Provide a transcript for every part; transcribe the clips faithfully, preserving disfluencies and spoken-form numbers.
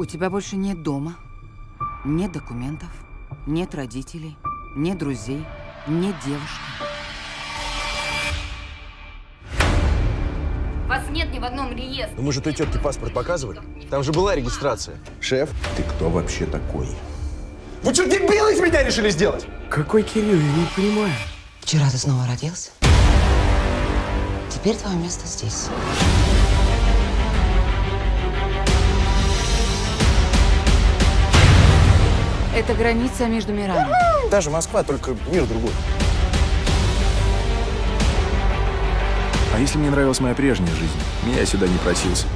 У тебя больше нет дома, нет документов, нет родителей, нет друзей, нет девушки. Вас нет ни в одном реестре. Ну, мы же той тетке паспорт показывали. Там же была регистрация. Шеф, ты кто вообще такой? Вы что, дебилы из меня решили сделать? Какой Кирилл? Я не понимаю. Вчера ты снова родился. Теперь твое место здесь. Это граница между мирами. Даже Москва, только мир другой. А если мне нравилась моя прежняя жизнь, меня сюда не просился.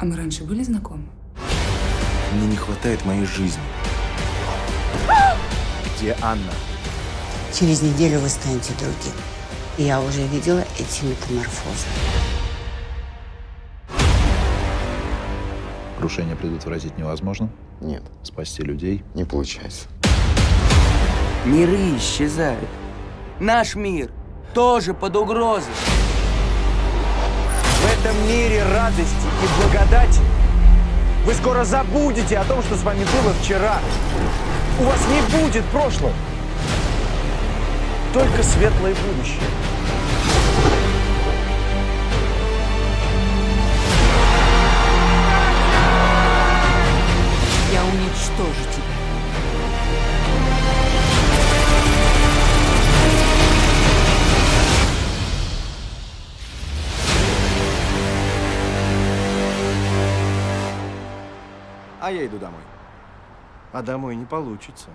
А мы раньше были знакомы? Мне не хватает моей жизни. Где Анна? Через неделю вы станете другим. Я уже видела эти метаморфозы. Крушение предотвратить невозможно? Нет. Спасти людей? Не получается. Миры исчезают. Наш мир тоже под угрозой. В этом мире радости и благодати вы скоро забудете о том, что с вами было вчера. У вас не будет прошлого. Только светлое будущее. Я уничтожу тебя. А я иду домой. А домой не получится.